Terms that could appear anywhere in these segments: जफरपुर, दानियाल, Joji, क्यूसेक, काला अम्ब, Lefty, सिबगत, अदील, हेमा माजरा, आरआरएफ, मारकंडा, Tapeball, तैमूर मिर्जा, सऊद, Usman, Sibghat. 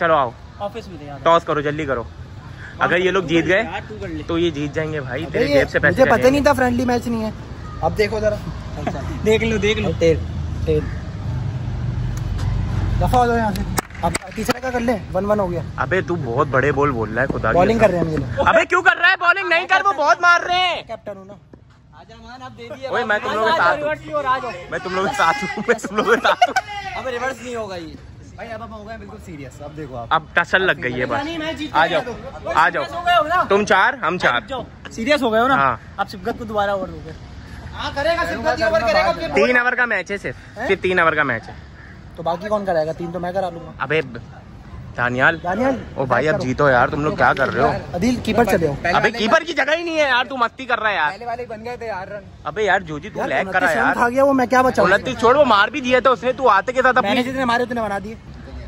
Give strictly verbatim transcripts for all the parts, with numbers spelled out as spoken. चलो आओ ऑफिस में, टॉस करो जल्दी करो। अगर ये लोग जीत गए तो ये जीत जाएंगे भाई, तेरी जेब से पैसे। मुझे पता नहीं था फ्रेंडली मैच नहीं है। अब देखो जरा देख लो देख लो तेल तेल दफा हो जाओ यहाँ से। अब तीसरे का कर ले, वन वन हो गया। अबे तू बहुत बड़े बोल बोल रहा है, खुदा बॉलिंग कर रहे हैं मुझे। अबे क्यों कर रहा है बॉलिंग, नहीं कर, वो बहुत मार रहे हैं। कैप्टन हूं ना, आजा मान आप दे दिए। ओए मैं तुम लोगों के साथ हूं, मैं तुम लोगों के साथ हूं, मैं तुम लोगों के साथ हूं। अब रिवर्स नहीं होगा ये भाई, अब अब हो गए बिल्कुल सीरियस। अब देखो आप, अब टसल लग गई है बस। आ जाओ आ जाओ, तुम चार हम चार, सीरियस हो गए हो ना। अब सिबगत को दोबारा ओवर दोगे। हां करेगा सिबगत, ओवर करेगा। तीन ओवर का मैच है, सिर्फ सिर्फ तीन ओवर का मैच है। तो बाकी कौन कराएगा? तीन तो मैं करा लूंगा। अबे दानियाल दानियाल ओ भाई अब जीतो यार, तुम लोग क्या कर रहे हो? अदील कीपर चले हो। अबे कीपर की जगह ही नहीं है यार, तू मस्ती कर रहा है यार। पहले वाले बन गए थे यार रन। अबे यार जोजी तू लैग कर रहा है यार, खा गया वो, मैं क्या बचाऊं? गलती छोड़, वो मार भी दिए थे उसने, तू आते के साथ अपनी जितने मारे उतने बना दिए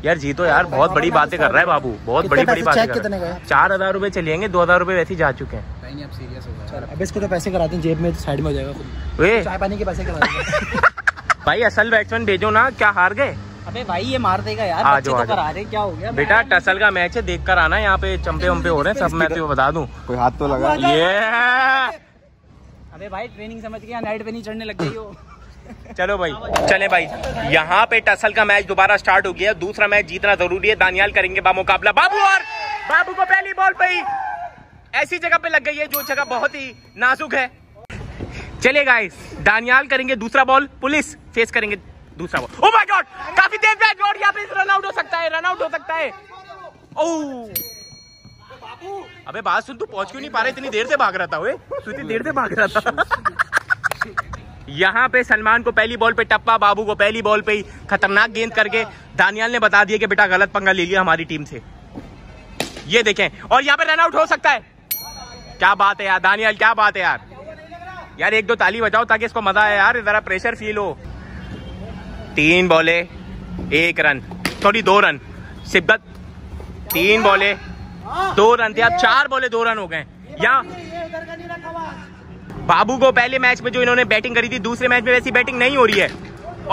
यार। जीतो यार, बहुत बड़ी बातें कर रहा है बाबू, बहुत बड़ी बड़ी बातें कर रहा है। चार हजार रुपए चलेंगे, दो हजार रुपए वैसे जा चुके हैं। अब सीरियस हो गया, अब इसको तो पैसे कराते हैं जेब में, साइड में हो जाएगा। चाय पानी के पैसे करा भाई, असल बैट्समैन भेजो ना, क्या हार गए? अबे भाई ये मार देगा यार, बच्चे तो करा रहे, क्या हो गया? बेटा टसल का मैच है, देख कर आना। यहाँ पे चंपे वंपे हो रहे हैं सब, मैं तो बता दूं। कोई हाथ तो लगा ये। अबे भाई ट्रेनिंग समझ के नाइट पे नहीं चढ़ने लग गई हो। चलो भाई चले भाई, यहाँ पे टसल का मैच दोबारा स्टार्ट हो गया। दूसरा मैच जीतना जरूरी है। दानियाल करेंगे बामुकाबला बाबू, और बाबू को पहली बॉल पे ही ऐसी जगह पे लग गई है जो जगह बहुत ही नाजुक है। चलिए गाइस, दानियाल करेंगे दूसरा बॉल, पुलिस फेस करेंगे दूसरा बॉल। ओह माय गॉड, काफी तेज बैट, जोर यहाँ पे रन आउट हो सकता है, रन आउट हो सकता है। ओह बाबू, अबे बात सुन, तू पहुंच क्यों नहीं पा रहा? इतनी देर से भाग रहा था वे, तू इतनी देर से भाग रहा था। यहाँ पे सलमान को पहली बॉल पे टप्पा, बाबू को पहली बॉल पे ही खतरनाक गेंद करके दानियाल ने बता दिया कि बेटा गलत पंगा ले लिया हमारी टीम से, ये देखें। और यहाँ पे रन आउट हो सकता है। क्या बात है यार दानियाल, क्या बात है यार। यार एक दो ताली बजाओ ताकि इसको मजा आए यार, जरा प्रेशर फील हो। तीन बॉले एक रन, सॉरी दो रन सिब्बत, तीन बॉले दो रन थे, अब चार बॉले दो रन हो गए। यहाँ बाबू को पहले मैच में जो इन्होंने बैटिंग करी थी, दूसरे मैच में वैसी बैटिंग नहीं हो रही है,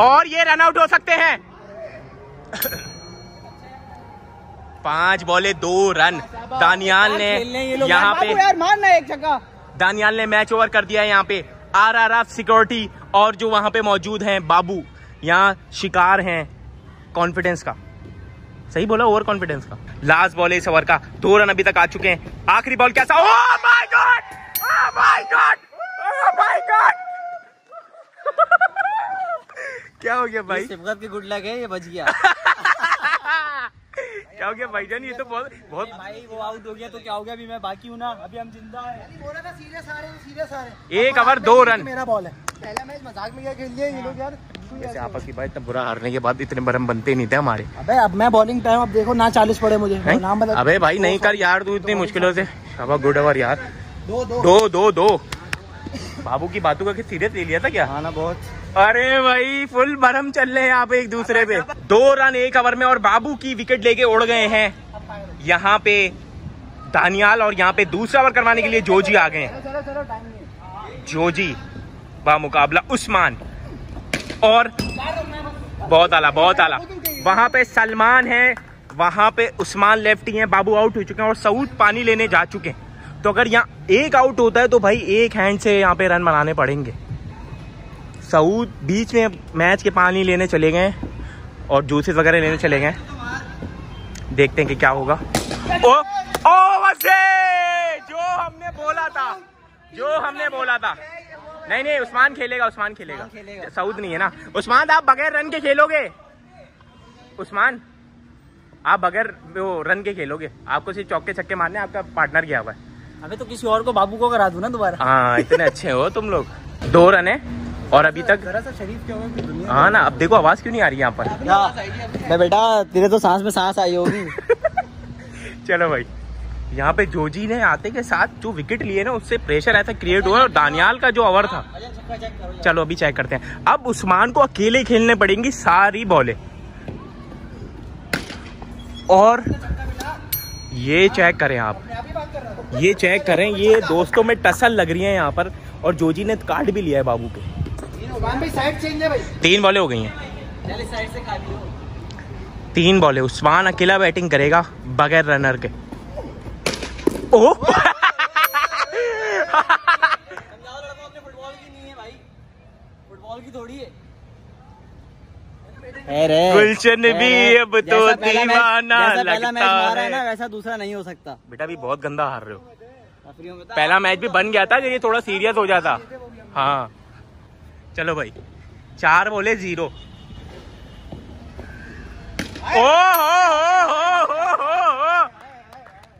और ये रन आउट हो सकते हैं। पांच बॉले दो रन दानियाल ने यहाँ पे, मारना एक जगह। दानियाल ने मैच ओवर कर दिया है। यहाँ पे आरआरएफ सिक्योरिटी और जो वहाँ पे मौजूद हैं बाबू, यहाँ शिकार हैं कॉन्फिडेंस का। सही बोला, ओवर कॉन्फिडेंस का। लास्ट बॉल इस ओवर का, दो रन अभी तक आ चुके हैं। आखिरी बॉल कैसा, oh my God, oh my God, oh my God. क्या हो गया भाई? सिबगत की गुड लक है, ये बच गया। क्या हो गया भाईजान? ये तो बहुत बहुत भाई, वो आउट हो गया तो क्या हो गया? अभी मैं बाकी हूं ना, अभी हम जिंदा है। सीरियस आ रहे हैं, सीरियस आ रहे हैं। एक ओवर दो रन, मेरा बॉल है। पहला मैच मजाक में क्या खेल लिया ये लोग यार। वैसे आपस की भाई, इतना बुरा हारने के बाद इतने भरम बनते नहीं थे हमारे। अबे अब मैं बॉलिंग टाइम, अब देखो ना चालीस पड़े मुझे, नाम बता। अबे भाई नहीं कर यार तू इतनी मुश्किलों से। शाबाश, गुड ओवर यार, दो दो दो दो। बाबू की बातों का सीरियस ले लिया था क्या? हाँ ना, बहुत। अरे भाई फुल भरम चल रहे हैं यहाँ पे एक दूसरे पे। दो रन एक ओवर में, और बाबू की विकेट लेके उड़ गए हैं यहाँ पे दानियाल। और यहाँ पे दूसरा ओवर करवाने के लिए जोजी आ गए हैं। जोजी बामुकाबला उस्मान, और बहुत आला बहुत आला। वहाँ पे सलमान है, वहाँ पे उस्मान लेफ्टी हैं। बाबू आउट हो चुके हैं और सऊद पानी लेने जा चुके हैं। तो अगर यहाँ एक आउट होता है तो भाई एक हैंड से यहाँ पे रन बनाने पड़ेंगे। सऊद बीच में मैच के पानी लेने चले गए और जूसेस वगैरह लेने चले गए। देखते हैं कि क्या होगा। ओ ओ वसे, जो हमने बोला था, जो हमने बोला था। नहीं नहीं, उस्मान खेलेगा, उस्मान खेलेगा, सऊद नहीं है ना। उस्मान आप बगैर रन के खेलोगे? उस्मान आप बगैर वो रन के खेलोगे? आपको सिर्फ चौके छक्के मारने, आपका पार्टनर गया हुआ है। अबे तो किसी और को, बाबू को करा दूं ना दोबारा। हाँ इतने अच्छे हो तुम लोग। दो रन है और अभी तक शरीफ। हाँ ना, अब देखो आवाज क्यों नहीं आ रही यहाँ पर? मैं बेटा तेरे तो सांस में सांस आई होगी। चलो भाई, यहाँ पे जोजी ने आते के साथ जो विकेट लिए ना, उससे प्रेशर ऐसा क्रिएट हुआ, और दानियाल का जो ओवर था। चलो अभी चेक करते हैं। अब उस्मान को अकेले खेलने पड़ेंगी सारी बॉलें, और ये चेक करें आप, ये चेक करें, ये दोस्तों में टसल लग रही है यहाँ पर। और जोजी ने कार्ड भी लिया है बाबू पे। तीन बॉले हो गई हैं, तीन बॉल है, उस्मान अकेला बैटिंग करेगा बगैर रनर के। ओ गुलशन भी अब तो दीवाना लगता है ना, वैसा दूसरा नहीं हो सकता। बेटा भी बहुत गंदा हार रहे हो, पहला मैच भी बन गया था, ये थोड़ा सीरियस हो जाता। हाँ चलो भाई, चार बोले जीरो। ओ हो हो हो,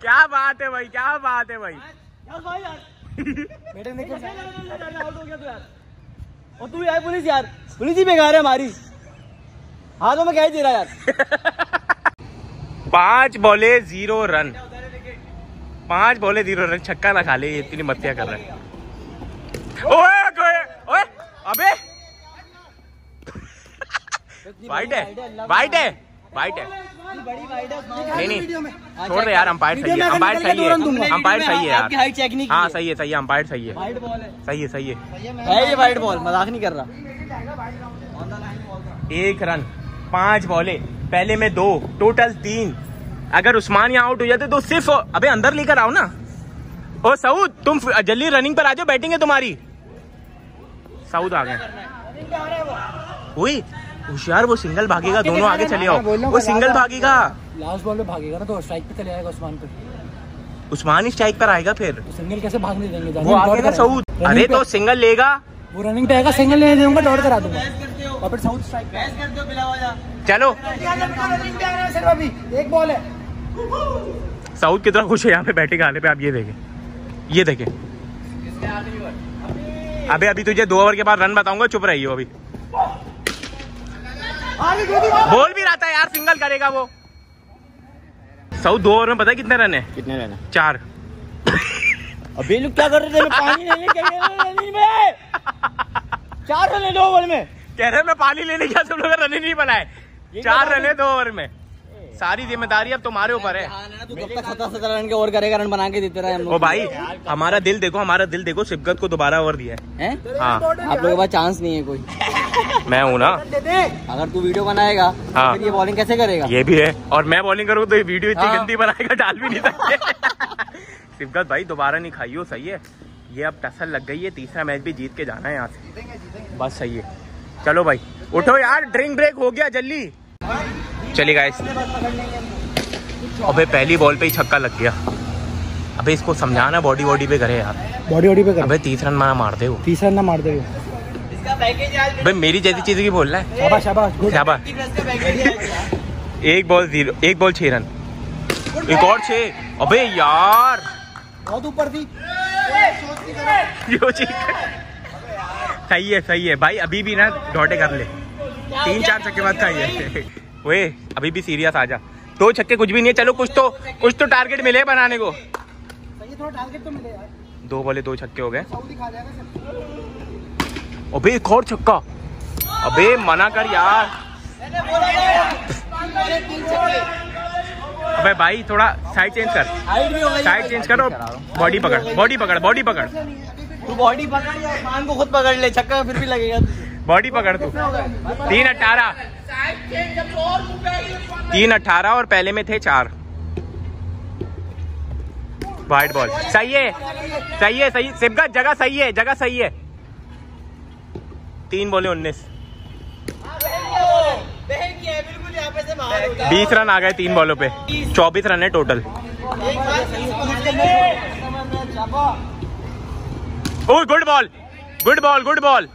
क्या बात है भाई, क्या बात है भाई। बेटे निकल आउट हो गया तू यार, और तू यार पुलिस यार, पुलिस ही बेकार है हमारी, हाथों में क्या ही दे रहा यार। पांच बोले जीरो रन, पांच बोले जीरो रन, छक्का ना खा ले, ये इतनी मत्या कर रहा है। ओए ओए अबे वाइट है, वाइट है, वाइट है, नहीं नहीं छोड़ दे यार, अंपायर सही है, अंपायर सही है, अंपायर सही है यार, हाँ सही है, सही है, अंपायर सही है, सही है, सही है, ये वाइट बॉल, मजाक नहीं कर रहा। एक रन, पांच बॉले, पहले में दो, टोटल तीन। अगर उस्मान यहाँ आउट हो जाते तो सिर्फ, अबे अंदर लेकर आओ ना। ओ सऊद तुम जल्दी रनिंग पर आ जाओ, बैटिंग है तुम्हारी। सऊद आ गए, होशियार, वो सिंगल भागेगा, दोनों आगे चले आओ, वो सिंगल भागेगा, लास्ट बॉल में भागेगा ना, तो स्ट्राइक पे चले आएगा उस्मान पे, उस्मान ही स्ट्राइक पर आएगा, फिर सिंगल कैसे भागने देंगे वो आगे ना सऊद। अरे तो सिंगल लेगा वो, रनिंग पे आएगा, सिंगल ले दूंगा, डॉट करा दूंगा, और फिर सऊद स्ट्राइक पे बैस कर दो बिला वाला। चलो सिर्फ अभी एक बॉल है। सऊद कितना खुश है यहाँ पे बैटिंग आने पे, आप ये देखें, ये देखें। अबे अभी तुझे दो ओवर के बाद रन बताऊंगा, चुप रही हो। अभी बोल भी रहा था यार, सिंगल करेगा वो। सऊद दो ओवर में पता है कितने रन है? कितने रन है? चार। अभी लोग क्या कर रहे थे? पानी लेने रनिंग में चार रन है दो ओवर में, कह रहे मैं पानी लेने गया, सब लोग रन ही नहीं बनाए, चार रन है दो ओवर में, सारी जिम्मेदारी अब तुम्हारे ऊपर है। तू कब तक सत्रह सत्रह रन के ओवर करेगा, रन बना के देते रहे हम लोग। ओ भाई हमारा दिल देखो, हमारा दिल देखो, सिबगत को दोबारा ओवर दिया है। हाँ आप लोगों के पास चांस नहीं है कोई, मैं हूँ ना, अगर तू वीडियो बनाएगा तो ये बॉलिंग कैसे करेगा? ये भी है, और मैं बॉलिंग करूँ तो ये वीडियो इतनी गंदी बनाएगा, डाल भी नहीं सकते। सिबगत भाई दोबारा नहीं खाई हो, सही है, ये अब टसल लग गई है, तीसरा मैच भी जीत के जाना है यहाँ से, बस सही है। चलो भाई उठो यार, ड्रिंक ब्रेक हो गया, जल्दी चलिए गाइस। अबे पहली बॉल पे ही छक्का लग गया, अबे इसको समझाना बॉडी बॉडी पे करे यार, बॉडी बॉडी पे करे। अबे तीस रन ना मार दे, तीस रन ना मार दे, भाई मेरी जैसी चीज की बोल रहा है। शाबाश शाबाश शाबाश। एक बॉल जीरो, एक बॉल छह रन, एक और छह। अबे यार बहुत ऊपर थी, सही है सही है भाई, अभी भी ना डॉटे कर ले, तीन चार छक्के बाद खाइए। वे अभी भी सीरियस आ जा, दो तो छक्के कुछ भी नहीं है, चलो कुछ तो कुछ तो टारगेट मिले बनाने को, थोड़ा टारगेट तो मिले यार। दो बोले दो छक्के हो गए। अबे एक और छक्का, अबे मना कर यार। अबे भाई थोड़ा साइड चेंज कर, साइड चेंज करो, बॉडी पकड़, बॉडी पकड़, बॉडी पकड़, तू बॉडी पकड़ या मान को खुद पकड़ ले, छक्का फिर भी लगेगा, बॉडी पकड़ तू। तीन अठारह, तीन अठारह और पहले में थे चार। वाइट बॉल, सही है सही है सही, सिबगत जगह सही है, जगह सही है। तीन बोले उन्नीस, बीस रन आ गए तीन बॉलों पे, चौबीस रन है total. Oh good ball, good ball, good ball.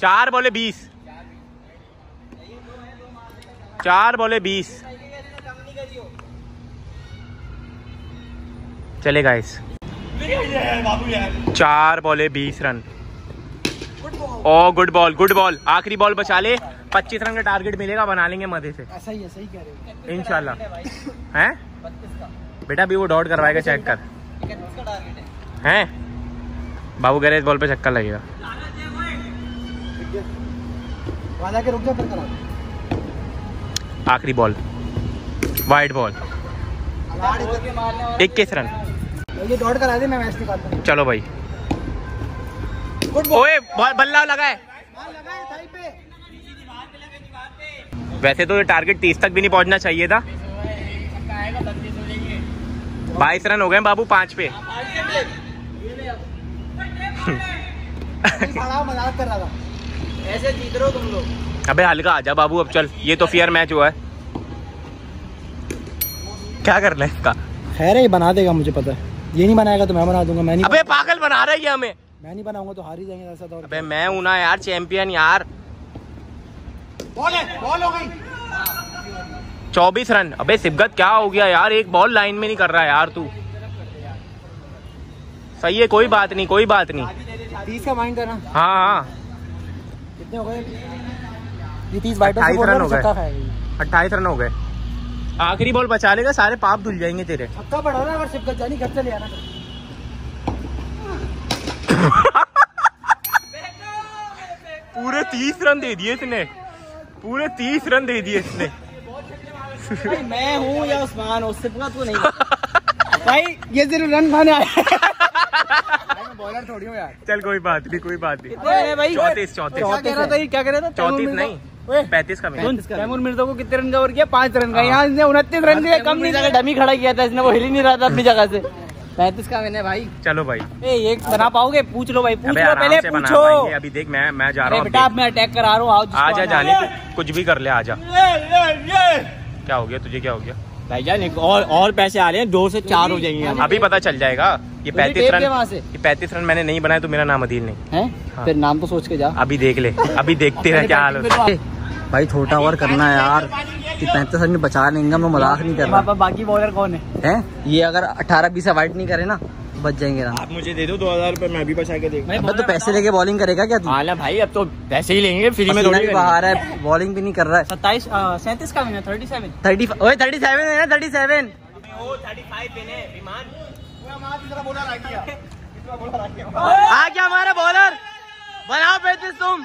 चार बोले बीस, चार बोले बीस। चले गाइस, चार बोले बीस run. Oh good ball, good ball, आखिरी बॉल बचा ले, पच्चीस रन का टारगेट मिलेगा, बना लेंगे मजे से। ऐसा ही है, सही कह रहे हो इंशाल्लाह। हैं बेटा अभी वो डॉट करवाएगा, चेक कर हैं बाबू, कह रहे इस बॉल पे चक्कर लगेगा, के रुक जा फिर करा। आखिरी बॉल, वाइड बॉल, इक्कीस रन, ये डॉट करा दे, मैं मैच निकालता हूं। चलो भाई, ओए बल्ला लगा है, बॉल लगा है थाई पे, वैसे तो ये टारगेट तीस तक भी नहीं पहुंचना चाहिए था। बाईस रन हो गए बाबू पाँच पे। मजाक कर रहा था। ऐसे जीत रहे हो तुम लोग। अबे हल्का आजा बाबू, अब चल ये तो फेयर मैच हुआ है, क्या कर ले इसका। खैर ये बना देगा, मुझे पता है। ये नहीं बनाएगा तो मैं बना दूंगा। मैं नहीं। अबे पागल बना रहा है ये हमें। मैं नहीं बनाऊंगा तो हार ही जाएंगे ऐसा। अबे मैं हूं ना यार चैंपियन यार। बॉल है, बॉल हो गई। चौबीस रन। अबे सिबगत क्या हो गया यार, एक बॉल लाइन में नहीं कर रहा है यार तू। सही है, कोई बात नहीं कोई बात नहीं। तीस का माइंड करना। हाँ हाँ कितने हो गए? तीस बाइट रन हो गए। अट्ठाईस रन हो गए। आखिरी बॉल बचा लेगा, सारे पाप धुल जाएंगे तेरे। छक्का पड़ा ना अगर सिबगत जानी, घर चले आना। पूरे तीस रन दे दिए इसने, पूरे तीस रन दे दिए इसने। भाई मैं हूँ या उस्मान हो, सिबगत तो नहीं। भाई ये सिर्फ रन खाने आया। बॉलर थोड़ी हूँ यार। चल कोई बात नहीं कोई बात नहीं। चौतीस चौतीस क्या कह रहा था? चौतीस नहीं पैंतीस का। तैमूर मिर्जा को कितने रन का ओवर किया? पांच रन का। यहाँ इसने उनतीस रन दिया, कम नहीं था। डमी खड़ा किया था इसने, वो हिल ही नहीं रहा था अपनी जगह से। पैंतीस का मैंने भाई। चलो भाई ए, एक बना पाओगे? पूछ लो भाई, पूछ लो पहले पूछो। अभी देख मैं मैं जा रहा हूँ बेटा, मैं अटैक करा रहा हूँ। आजा जाने कुछ भी कर ले, आजा। क्या हो गया तुझे, क्या हो गया भाई जान? और और पैसे आ रहे हैं, दो से चार हो जाएंगे। अभी पता चल जाएगा। ये पैंतीस रन, ये पैंतीस रन मैंने नहीं बनाए तो मेरा नाम अदील नहीं है। फिर नाम तो सोच के जा। अभी देख ले, अभी देखते रहे क्या हाल होता है। भाई छोटा ओवर करना है यार, कि पैंतीस रन में बचा लेंगे। मैं मजाक नहीं कर रहा। बाकी बॉलर कौन है? हैं ये अगर अठारह बीस अवॉइड नहीं करे ना, बच जाएंगे ना। आप मुझे दे दो दो हजार रुपए, मैं भी बचा के देखूं। अब तो पैसे लेके बॉलिंग करेगा क्या तू? आला भाई अब तो पैसे ही लेंगे, फ्री में थोड़ी बाहर है, बॉलिंग भी नहीं कर रहा है। सत्ताईस सैंतीस का मैंने थर्टी सेवन थर्टी ओए थर्टी सेवन है ना, थर्टी सेवन ओ थर्टी फाइव मैंने विमान पूरा मार इधर बॉलर आ गया, इतना बॉलर आ गया। आ गया हमारा बॉलर। बनाओ पैंतीस, तुम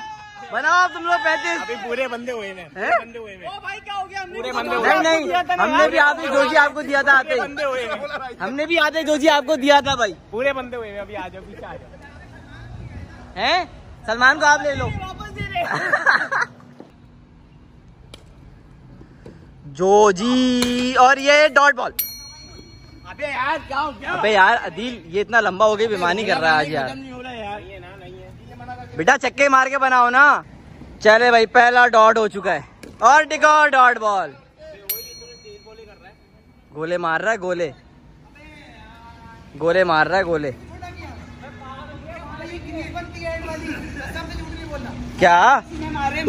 बनाओ तुम लोग पैंतीस। अभी पूरे बंदे हुए हैं, बंदे हुए हैं। ओ भाई क्या हो गया? हमने पूरे बंदे नहीं नहीं हमने भी आधे जोजी आपको दिया था। आते बंदे हुए हैं, हमने भी आधे जोजी आपको दिया था भाई। पूरे बंदे हुए हैं। अभी आ जाओ, पीछे आ जाओ। हैं सलमान को आप ले लो। जोजी और ये डॉट बॉल। अबे यार क्या हो गया? अबे यार अदील ये इतना लंबा हो गया, बेमानी कर रहा है आज यार। बेटा चक्के मार के बनाओ ना। चले भाई पहला डॉट हो चुका है और टिका डॉट बॉल। गोले मार रहा है, गोले गोले मार रहा है, गोले। क्या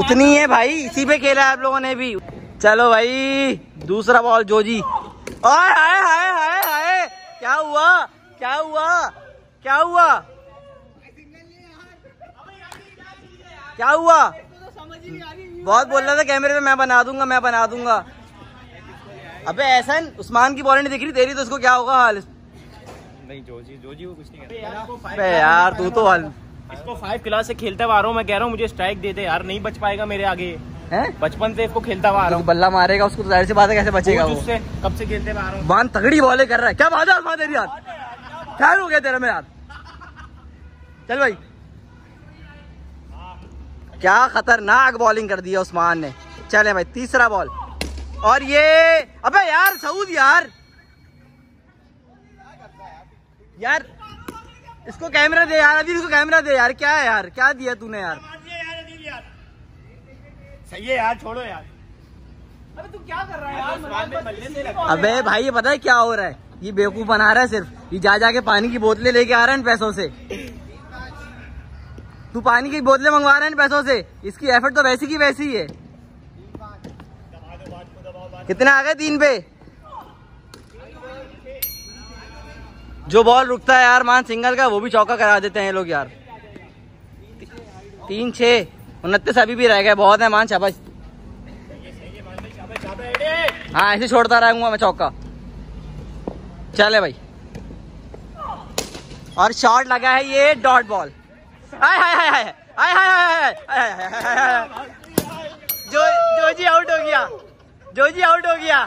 उतनी है भाई, इसी पे खेला है आप लोगों ने भी। चलो भाई दूसरा बॉल जोजी। ओए हाय हाय हाय हाय, क्या हुआ क्या हुआ क्या हुआ क्या हुआ? बहुत बोल रहा था कैमरे में, मैं बना दूंगा मैं बना दूंगा। अबे ऐसा उस्मान की बॉल नहीं दिख रही तेरी, तो उसको क्या होगा हाल? नहीं जोजी जोजी वो कुछ नहीं करता। अबे यार तू तो हाल, इसको फाइव क्लास से खेलता हुआ आ रहा हूँ मैं। कह रहा हूँ मुझे स्ट्राइक दे दे यार, नहीं बच पाएगा मेरे आगे। बचपन से इसको खेलता हुआ आ रहा हूँ। बल्ला मारेगा उसको, जाहिर सी बात है कैसे बचेगा वो। कब से खेलते हुआ आ रहा हूँ। मान तगड़ी बॉले कर रहा है। क्या बात है उस्मान तेरी यार, क्या हो गया तेरा में यार? चल भाई क्या खतरनाक बॉलिंग कर दिया उस्मान ने। चले भाई तीसरा बॉल और ये। अबे यार सऊद यार यार इसको कैमरा दे यार, अदील को कैमरा दे यार। क्या है यार, क्या दिया तूने यार? सही है यार, छोड़ो यार। अबे तू क्या कर रहा है यार? अबे भाई ये पता है क्या हो रहा है, ये बेवकूफ बना रहा है सिर्फ। ये जा जाके पानी की बोतलें लेके आ रहा है पैसों से। तू पानी की बोतलें मंगवा रहे हैं पैसों से। इसकी एफर्ट तो वैसी की वैसी है। कितना आ गए? तीन पे। जो बॉल रुकता है यार मान सिंगल का, वो भी चौका करा देते हैं लोग यार। तीन छः उनतीस अभी भी रह गए, बहुत है मान। शाबाश। हाँ ऐसे छोड़ता रहूंगा मैं चौका। चले भाई और शॉट लगा है ये डॉट बॉल। हाय हाय हाय हाय हाय हाय हाय। जो जोजी आउट हो गया, जोजी आउट हो गया,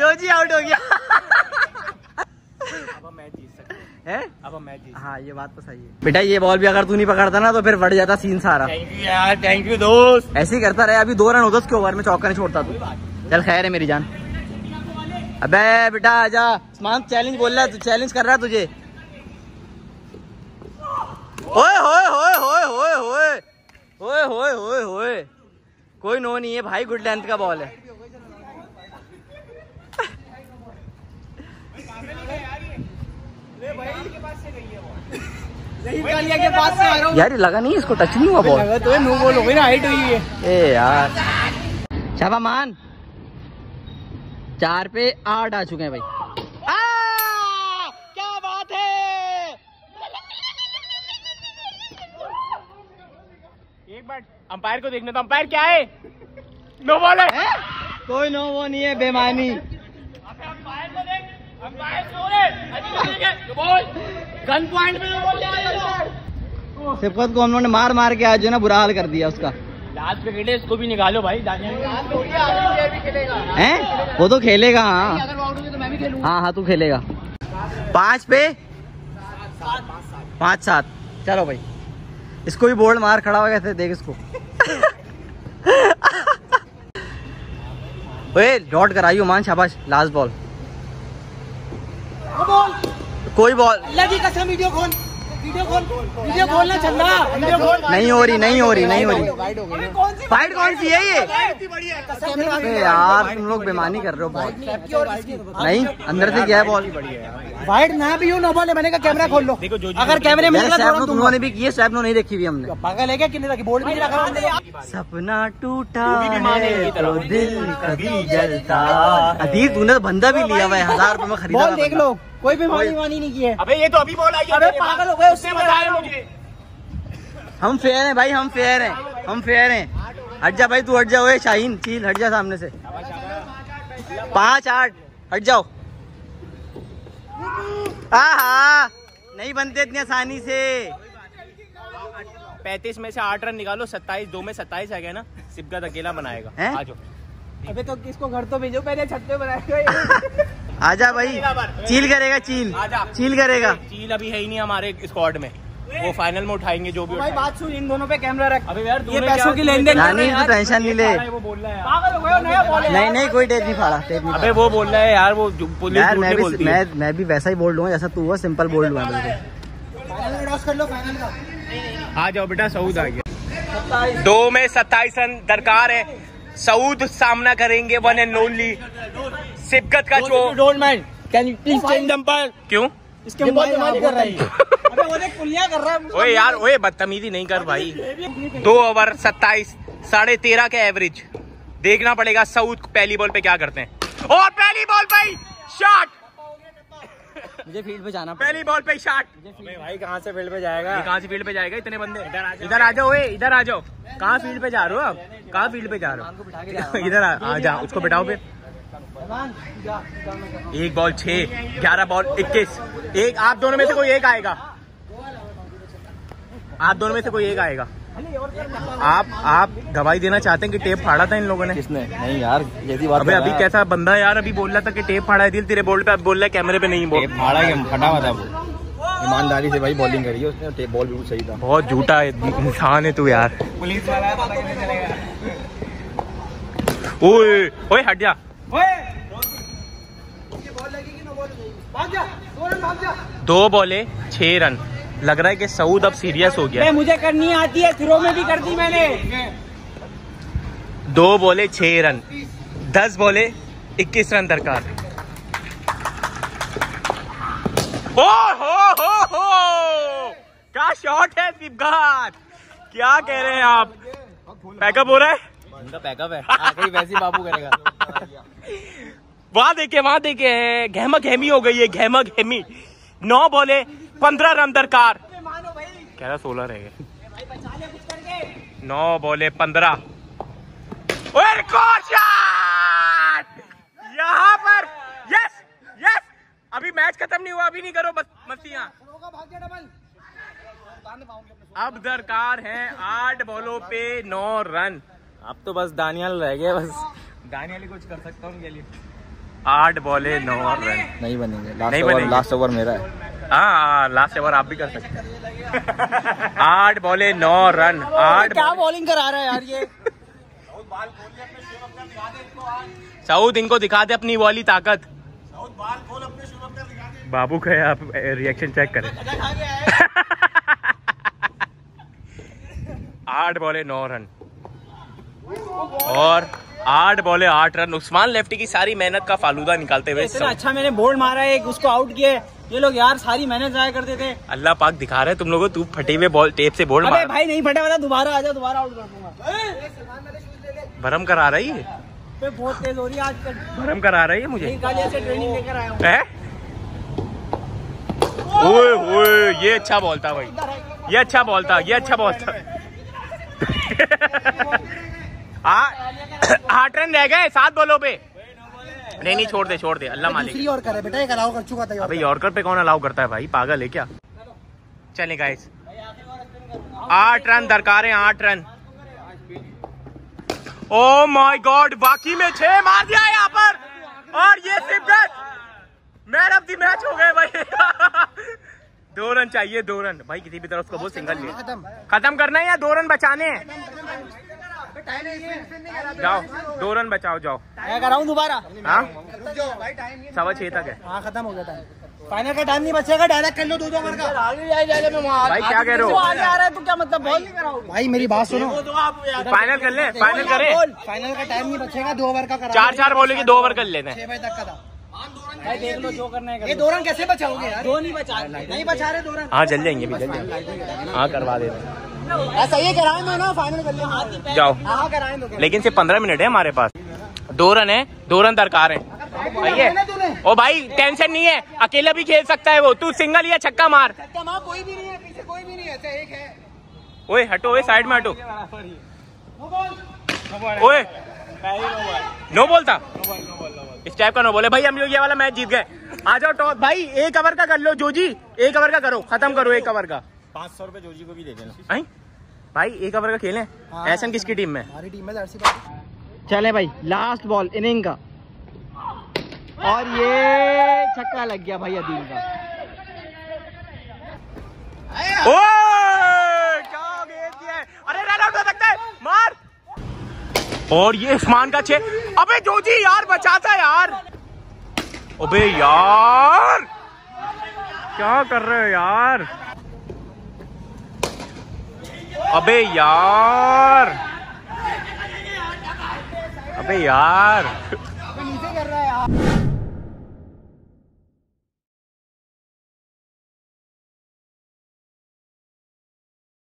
जोजी आउट हो गया है? अब मैच जीत। हाँ ये बात तो सही है बेटा, ये बॉल भी अगर तू नहीं पकड़ता ना तो फिर बढ़ जाता सीन सारा। थैंक यू यार, थैंक यू दोस्त। ऐसे ही करता रहे, अभी दो रन होता उसके ओवर में, चौका नहीं छोड़ता तू। चल खैर है मेरी जान। अबे बेटा आजा, उस्मान चैलेंज बोल रहा है, तू चैलेंज कर रहा है तुझे। ओए होए होए होए होए होए होए होए होए होए, कोई नो नहीं है भाई, गुड लेंथ का बॉल है। यार लगा नहीं, इसको टच नहीं हुआ बॉल तो, नो बॉल हो गई ना, हाइट हुई है। ए यार शाबाश मान, चार पे आठ आ चुके हैं भाई। आ, क्या बात है, एक बार अंपायर को देखने, तो अंपायर क्या है, नो बॉल है, है? कोई नो वो नहीं है, बेमानी। अंपायर को देख, गन पॉइंट में सिबगत को हम लोगों ने मार मार के आज जो ना बुरा हाल कर दिया उसका। लास्ट पे खेले, इसको भी निकालो भाई, हैं वो तो खेलेगा। हाँ हाँ हाँ तू खेलेगा। पाँच पे पाँच सात, चलो भाई इसको भी बोल्ड मार खड़ा हो गया था, देख इसको। ओए डॉट कराई मान, शाबाश, लास्ट बॉल। बॉल कोई बॉल, अल्लाह की कसम, वीडियो खोल, वीडियो खोल, वीडियो खोलना चल रहा, वीडियो खोल। नहीं हो रही, नहीं हो रही, नहीं हो रही। फाइट कौन सी है ये यार, तुम लोग बेमानी कर रहे हो बहुत। नहीं अंदर से क्या है बॉल, फाइट ना भी हो, नो बॉल है। मैंने कहा कैमरा खोल लो, अगर कैमरे में तुमने भी किए, स्टैप नहीं देखी हुई हमने, पागल है क्या, कितने तक बोर्ड भी लगा। सपना टूटा तो दिल कभी जलता। अदील तूने तो बंदा भी लिया हुआ है, हजार रुपए में खरीदा, देख लो, कोई भी बेईमानी नहीं की है। अबे ये तो अभी बोल आई है, अबे पागल हो गए, उसने बताया मुझे। हम फेयर हैं भाई, हम फेयर हैं, हम फेयर हैं। हट जा भाई, तू हट जा, ओए शाहीन चील हट जा सामने से। पाँच आठ, हट जाओ। आहा नहीं बनते इतनी आसानी से। पैंतीस में से आठ रन निकालो, सत्ताईस, दो में सत्ताईस आ गया ना, सिबगत अकेला बनाएगा। आ जाओ, अबे तो किसको घर तो भेजो, पहले छत पे बनाएगा। आजा भाई, चील करेगा, चील चील करेगा। चील अभी है ही नहीं हमारे स्क्वाड में, वो फाइनल में उठाएंगे जो भी। भाई बात सुन, इन दोनों पे कैमरा रख। अबे यार ये पैसों की लेन देन, तो टेंशन नहीं ले। नहीं नहीं कोई टेप नहीं फाड़ा, टेप नहीं। अबे वो बोल रहा है यार, वो पुलिस। मैं मैं भी वैसा ही बोल्ड हूँ जैसा तू हुआ, सिंपल बोल्ड हुआ। आ जाओ बेटा, सऊद आ गया। दो में सत्ताईस रन दरकार है, सऊद सामना करेंगे वन एंड ओनली सिबगत का। जो don't mind, can you please change umpire. क्यों इसके मुंह कर रही है? अबे वो देख पुलिया कर रहा है। ओए यार, ओए बदतमीजी नहीं कर भाई। दो ओवर सत्ताईस, साढ़े तेरह के एवरेज। देखना पड़ेगा सऊद पहली बॉल पे क्या करते हैं। और पहली बॉल पे शॉट, मुझे फील्ड पे जाना। पहली बॉल पे शॉट। भाई कहाँ से फील्ड पे जाएगा, कहाँ से फील्ड पे जाएगा, इतने बंदे। इधर आ जाओ, इधर आ जाओ। कहाँ फील्ड पे जा रहे हो आप, कहाँ फील्ड पे जा रहे हो, इधर आ जाओ। उसको बिठाओ पे। एक बॉल छह, ग्यारह बॉल इक्कीस। एक आप दोनों में से कोई एक आएगा, आप दोनों में से कोई एक आएगा। आप आप दवाई देना चाहते हैं कि टेप फाड़ा था इन लोगों ने। किसने? नहीं यार यही बात। अबे अभी कैसा बंदा यार, अभी बोल रहा था कि टेप फाड़ा है। दिल तेरे बोल पे आप बोल रहे कैमरे पे नहीं, बोल फाड़ा है, फटा हुआ था। ईमानदारी से भाई बॉलिंग करी है उसने, टेप बॉल बिल्कुल सही था। बहुत झूठा इंसान है तू यार। पुलिस वाला है, पता ही नहीं चलेगा। ओए ओए हट जा, दो बॉले छह रन। लग रहा है कि सऊद अब सीरियस हो गया। मुझे करनी आती है, थ्रो में भी कर दी मैंने। दो बॉले छह रन, दस बॉले इक्कीस रन दरकार। ओ हो हो हो, क्या शॉट है सिबगत, क्या कह रहे हैं आप। पैकअप हो रहा है, उनका पैकअप है, आखिरी वैसी बाबू करेगा। वहां देखे, वहां देखे, गहमा गहमी हो गई है, गहमा गहमी। नौ बॉले पंद्रह रन दरकार, कह रहा सोलह रह गए। नौ बॉले पंद्रह, यहाँ पर यस यस। अभी मैच खत्म नहीं हुआ, अभी नहीं करो बस मस्तियाँ। अब दरकार हैं आठ बॉलों पे नौ रन। अब तो बस दानियाल रह गया, बस दानियाल ही कुछ कर सकता हूँ उनके लिए। आठ बॉले नौ रन नहीं बनेंगे, लास्ट ओवर मेरा है। हाँ लास्ट ओवर आप भी कर सकते हैं। आठ बॉले नौ रन। आठ क्या बॉलिंग करा रहा है यार ये। सऊद इनको दिखा दे अपनी वाली ताकत। बाबू का आप रिएक्शन चेक करें। आठ बॉले नौ रन और आठ बॉले आठ रन। उस्मान लेफ्टी की सारी मेहनत का फालूदा निकालते हुए। इतना अच्छा मैंने बोल्ड मारा है, उसको आउट किया। ये लोग यार सारी मेहनत जाया करते थे। अल्लाह पाक दिखा रहे तुम लोगों को, तू फटे हुए बॉल टेप से बोल्ड मारा। अरे भाई नहीं फटा वाला, दोबारा आ जाओ, दोबारा आउट कर दूंगा। भरम करा रही है, बहुत तेज हो रही है आजकल। भरम करा रही है मुझे, से ट्रेनिंग लेकर आया हूं। है? ओए ओए ये अच्छा बॉल था भाई, ये अच्छा बॉल था, ये अच्छा बॉल था। आठ रन रह गए सात बॉलों पे। नहीं नहीं छोड़ दे छोड़ दे, अल्लाह मालिक। दूसरी और करे बेटा, एक अलाउ कर चुका था। अबे यॉर्कर पे कौन अलाउ करता है भाई, पागल है क्या। चले गाइस आठ रन दरकार है, आठ रन। ओ माय गॉड बाकी में छह मार दिया यहाँ पर। और ये सिबगत man of the match हो गए भाई। दो रन चाहिए, दो रन भाई किसी भी तरह उसको। वो सिंगल ले खत्म करना है या दो रन बचाने हैं। जाओ दो रन बचाओ, जाओ मैं कराऊं दोबारा। हाँ सवा छह तक है, हाँ खत्म हो गया टाइम। फाइनल का टाइम नहीं बचेगा, डायरेक्ट कर लो दो दो ओवर का। भाई क्या कह रहे हो, आगे आ रहा है तो क्या मतलब बॉल नहीं कराओ। भाई मेरी बात सुनो, फाइनल कर ले, फाइनल करें। फाइनल का टाइम नहीं बचेगा, दो ओवर का करा। चार चार बॉल की दो ओवर कर लेते हैं। छह बजे तक का था, भाई देख लो जो करना है। ये दो रन कैसे बचाओगे यार, दो नहीं बचा नहीं बचा रहे दो रन। हाँ जल जाएंगे, हाँ करवा देते हैं। ऐसा ये कराए दो ना, फाइनल कर ले जाओ। हाँ कराए दो, लेकिन सिर्फ पंद्रह मिनट है हमारे पास। दो रन है, दो रन दरकार है। ओ भाई टेंशन नहीं है, अकेला भी खेल सकता है वो। तू सिंगल या छक्का मार। छक्का मार, कोई भी नहीं है पीछे, कोई भी नहीं है, ऐसा एक है। ओए हटो, ओए साइड में हटो। ओए नो बॉल था, इस टाइप का नो बॉल है भाई। हम लोग ये वाला मैच जीत गए। आ जाओ टॉप भाई, एक ओवर का कर लो जोजी, एक ओवर का करो, खत्म करो एक ओवर का। पाँच सौ रूपये जोजी को भी दे देना भाई, एक ओवर का खेले। ऐसा किसकी टीम में, हमारी टीम में। चले भाई लास्ट बॉल इनिंग का, और ये छक्का लग गया भाई अदील का। ओह क्या गेंद दिया है, अरे रन आउट हो सकता है, मार। और ये उस्मान का छह। अबे जोजी यार बचाता यार। अबे यार क्या कर रहे हो यार। अबे यार, अबे यार, अबे यार।